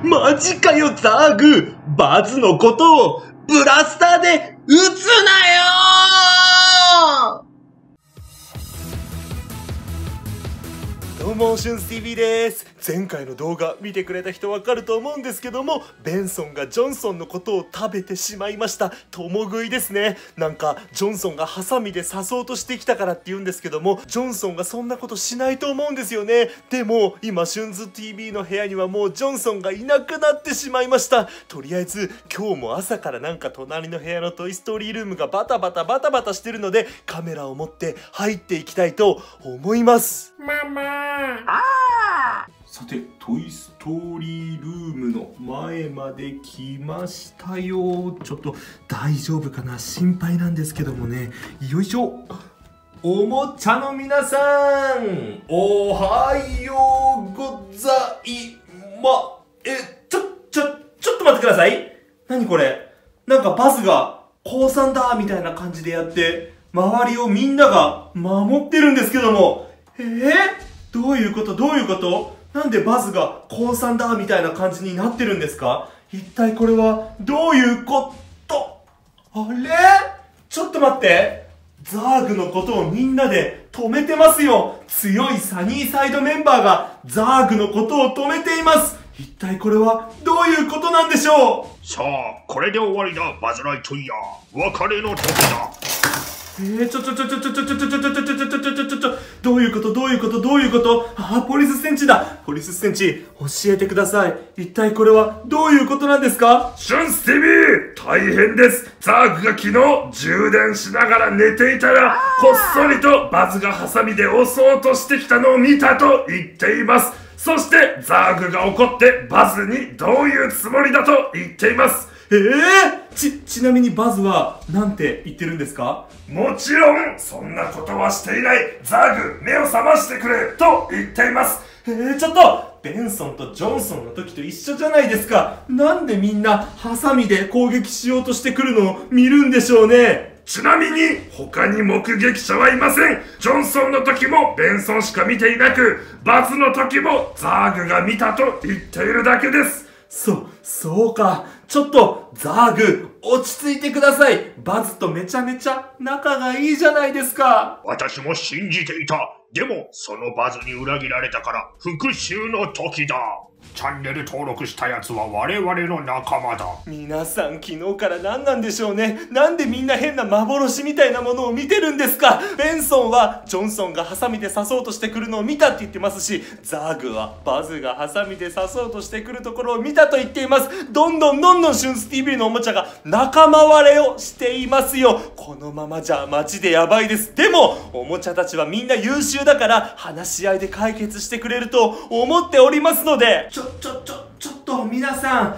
マジかよザーグ、バズのことをブラスターで撃つなよー。どうも、しゅんす TV です。前回の動画見てくれた人わかると思うんですけども、ベンソンがジョンソンのことを食べてしまいました。共食いですね。なんかジョンソンがハサミで刺そうとしてきたからって言うんですけども、ジョンソンがそんなことしないと思うんですよね。でも今シュンズ TV の部屋にはもうジョンソンがいなくなってしまいました。とりあえず今日も朝からなんか隣の部屋のトイストーリールームがバタバタしてるので、カメラを持って入っていきたいと思います。ママあー、さて、トイストーリールームの前まで来ましたよ。ちょっと大丈夫かな、心配なんですけどもね。よいしょ。おもちゃの皆さん、おはようございま。ちょっと待ってください。何これ、なんかバスが降参だみたいな感じでやって周りをみんなが守ってるんですけども、どういうこと、なんでバズが降参だみたいな感じになってるんですか？一体これはどういうこと？あれ？ちょっと待って。ザーグのことをみんなで止めてますよ。強いサニーサイドメンバーがザーグのことを止めています。一体これはどういうことなんでしょう？さあ、これで終わりだ、バズライトイヤー。別れの時だ。どういうこと、あ、ポリスセンチだ。ポリスセンチ、教えてください。一体これはどういうことなんですか？シュンス TV、 大変です。ザーグが昨日充電しながら寝ていたら、こっそりとバズがハサミで襲おうとしてきたのを見たと言っています。そしてザーグが怒ってバズにどういうつもりだと言っています。ちなみにバズはなんて言ってるんですか？もちろんそんなことはしていない、ザーグ目を覚ましてくれと言っています。ちょっとベンソンとジョンソンの時と一緒じゃないですか。なんでみんなハサミで攻撃しようとしてくるのを見るんでしょうね。ちなみに他に目撃者はいません。ジョンソンの時もベンソンしか見ていなく、バズの時もザーグが見たと言っているだけです。そうか。ちょっと、ザーグ、落ち着いてください。バズとめちゃめちゃ仲がいいじゃないですか。私も信じていた。でも、そのバズに裏切られたから、復讐の時だ。チャンネル登録したやつは我々の仲間だ。皆さん、昨日から何なんでしょうね。なんでみんな変な幻みたいなものを見てるんですか？ベンソンはジョンソンがハサミで刺そうとしてくるのを見たって言ってますし、ザーグはバズがハサミで刺そうとしてくるところを見たと言っています。どんどんシュンス TV のおもちゃが仲間割れをしていますよ。このままじゃマジでやばいです。でもおもちゃたちはみんな優秀だから、話し合いで解決してくれると思っておりますので、ちょっと皆さん、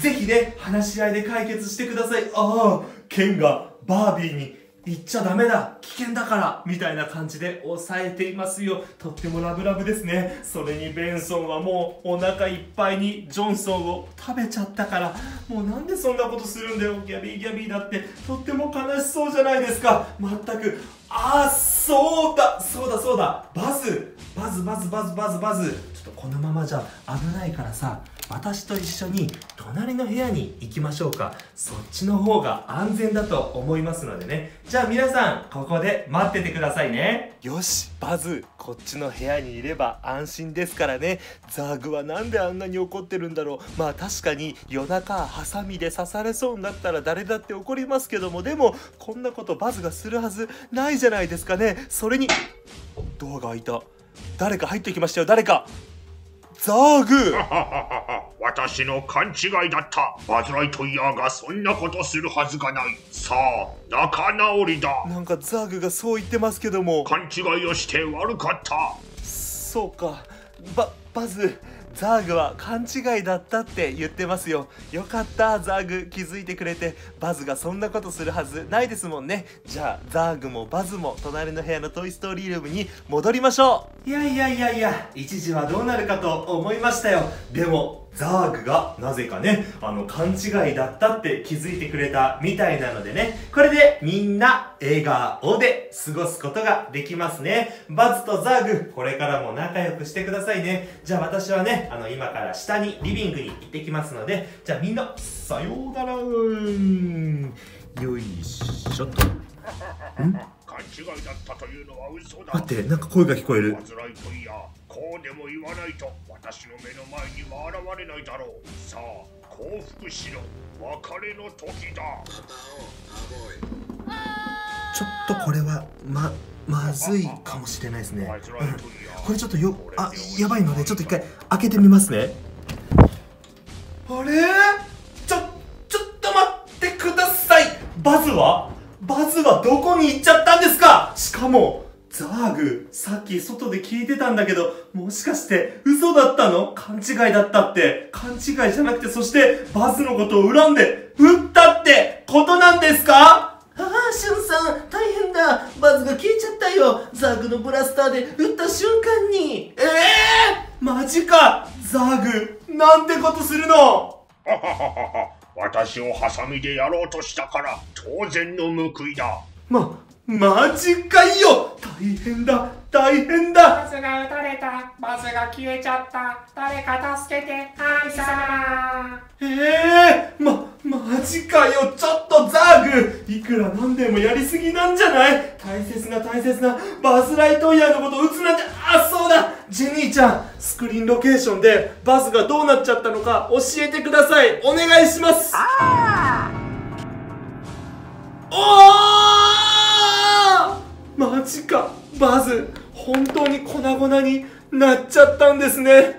ぜひね、話し合いで解決してください。ああ、剣がバービーに行っちゃダメだ、危険だからみたいな感じで抑えていますよ。とってもラブラブですね。それにベンソンはもうお腹いっぱいにジョンソンを食べちゃったから、もうなんでそんなことするんだよ、ギャビーだってとっても悲しそうじゃないですか。まったく、あ、そうだ、バズ、ちょっとこのままじゃ危ないからさ、私と一緒に隣の部屋に行きましょうか。そっちの方が安全だと思いますのでね。じゃあ皆さん、ここで待っててくださいね。よし、バズ、こっちの部屋にいれば安心ですからね。ザーグはなんであんなに怒ってるんだろう。まあ確かに夜中ハサミで刺されそうになったら誰だって怒りますけども、でもこんなことバズがするはずないじゃないですかね。それにドアが開いた。誰か入ってきましたよ。誰か、ザーグ私の勘違いだった。バズ・ライトイヤーがそんなことするはずがない。さあ、仲直りだ。なんかザーグがそう言ってますけども、勘違いをして悪かった。そうか、バズ、ザーグは勘違いだったって言ってますよ。よかった、ザーグ気づいてくれて。バズがそんなことするはずないですもんね。じゃあザーグもバズも隣の部屋のトイストーリールームに戻りましょう。いや一時はどうなるかと思いましたよ。でもザーグがなぜかね、勘違いだったって気づいてくれたみたいなのでね、これでみんな笑顔で過ごすことができますね。バズとザーグ、これからも仲良くしてくださいね。じゃあ私はね、今から下にリビングに行ってきますので、じゃあみんな、さようならー。よいしょと。ん？勘違いだったというのは嘘だ。待って、なんか声が聞こえる。煩いといや、こうでも言わないと私の目の前には現れないだろう。さあ、降伏しろ。別れの時だ。ちょっとこれはまずいかもしれないですね。これちょっとやばいので、ちょっと一回開けてみますね。あれ？ちょっと待ってください。バズはどこに行っちゃったんですか？しかも、ザーグ、さっき外で聞いてたんだけど、もしかして嘘だったの？勘違いだったって、勘違いじゃなくて、そしてバズのことを恨んで、撃ったってことなんですか？ああ、シュンさん、大変だ。バズが消えちゃったよ。ザーグのブラスターで撃った瞬間に。ええー、マジか。ザーグ、なんてことするの？私をハサミでやろうとしたから当然の報いだ。マジかよ。大変だ。バズが撃たれた。バズが消えちゃった。誰か助けて、神様。マジかよ。ちょっとザーグ、いくらなんでもやりすぎなんじゃない？大切なバズ・ライトイヤーのことを撃つなんて。あ、そうだ、ジェニーちゃん、スクリーンロケーションでバズがどうなっちゃったのか教えてください。お願いします。マジか、バズ本当に粉々になっちゃったんですね。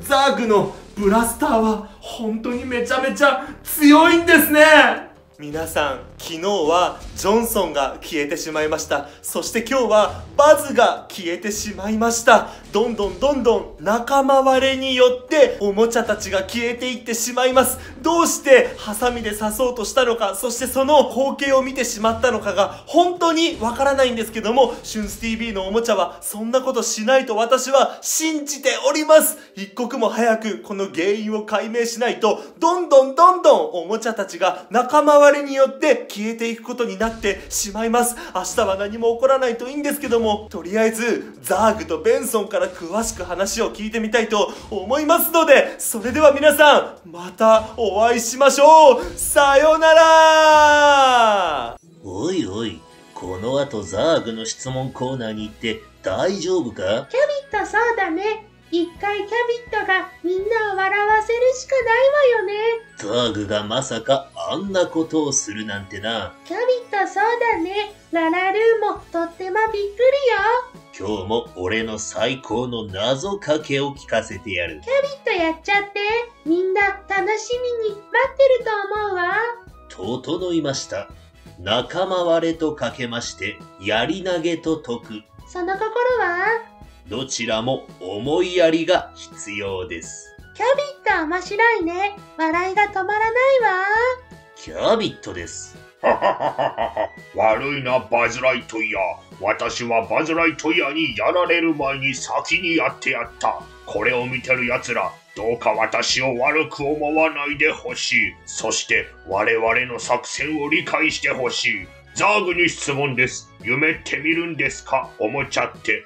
ザーグのブラスターは本当にめちゃめちゃ強いんですね。皆さん、昨日はジョンソンが消えてしまいました。そして今日はバズが消えてしまいました。どんどん仲間割れによっておもちゃたちが消えていってしまいます。どうしてハサミで刺そうとしたのか、そしてその光景を見てしまったのかが本当にわからないんですけども、シュンス TV のおもちゃはそんなことしないと私は信じております。一刻も早くこの原因を解明しないと、どんどんおもちゃたちが仲間割れによって消えていくことになってしまいます。明日は何も起こらないといいんですけども、とりあえずザーグとベンソンから詳しく話を聞いてみたいと思いますので、それでは皆さん、またお会いしましょう。さよなら。おいおい、この後ザーグの質問コーナーに行って大丈夫か？キャビット、そうだね。一回キャビットがみんなを笑わせるしかないわよね。ザーグがまさかあんなことをするなんてな。キャビット、そうだね。ララルーもとってもびっくりよ。今日も俺の最高の謎かけを聞かせてやる。キャビットやっちゃって。みんな楽しみに待ってると思うわ。整いました。仲間割れとかけまして、やり投げと解く。その心は？どちらも思いやりが必要です。キャビット、面白いね。笑いが止まらないわ。キャビットです。悪いな、バズ・ライトイヤー。私はバズ・ライトイヤーにやられる前に先にやってやった。これを見てる奴ら、どうか私を悪く思わないでほしい。そして我々の作戦を理解してほしい。ザーグに質問です。夢って見るんですか？おもちゃって。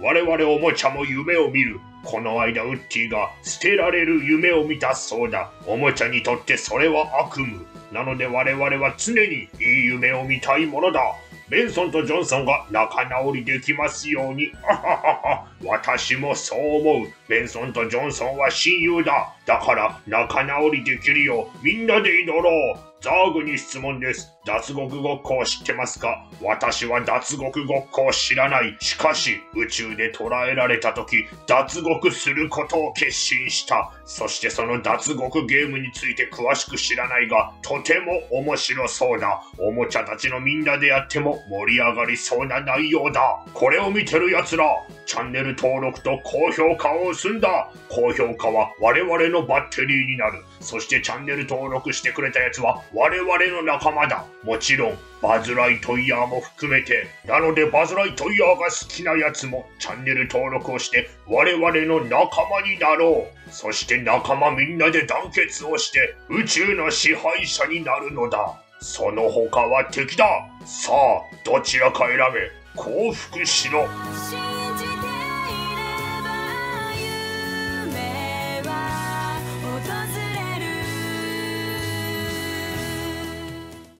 我々おもちゃも夢を見る。この間ウッディが捨てられる夢を見たそうだ。おもちゃにとってそれは悪夢。なので我々は常にいい夢を見たいものだ。ベンソンとジョンソンが仲直りできますように。私もそう思う。ベンソンとジョンソンは親友だ。だから仲直りできるようみんなで祈ろう。ザーグに質問です。脱獄ごっこを知ってますか？私は脱獄ごっこを知らない。しかし、宇宙で捕らえられた時、脱獄することを決心した。そしてその脱獄ゲームについて詳しく知らないが、とても面白そうだ。おもちゃたちのみんなでやっても盛り上がりそうな内容だ。これを見てる奴ら、チャンネルル登録と高評価を済んだ。高評価は我々のバッテリーになる。そしてチャンネル登録してくれたやつは我々の仲間だ。もちろんバズ・ライトイヤーも含めて。なのでバズ・ライトイヤーが好きなやつもチャンネル登録をして我々の仲間になろう。そして仲間みんなで団結をして宇宙の支配者になるのだ。その他は敵だ。さあどちらか選べ。降伏しろ。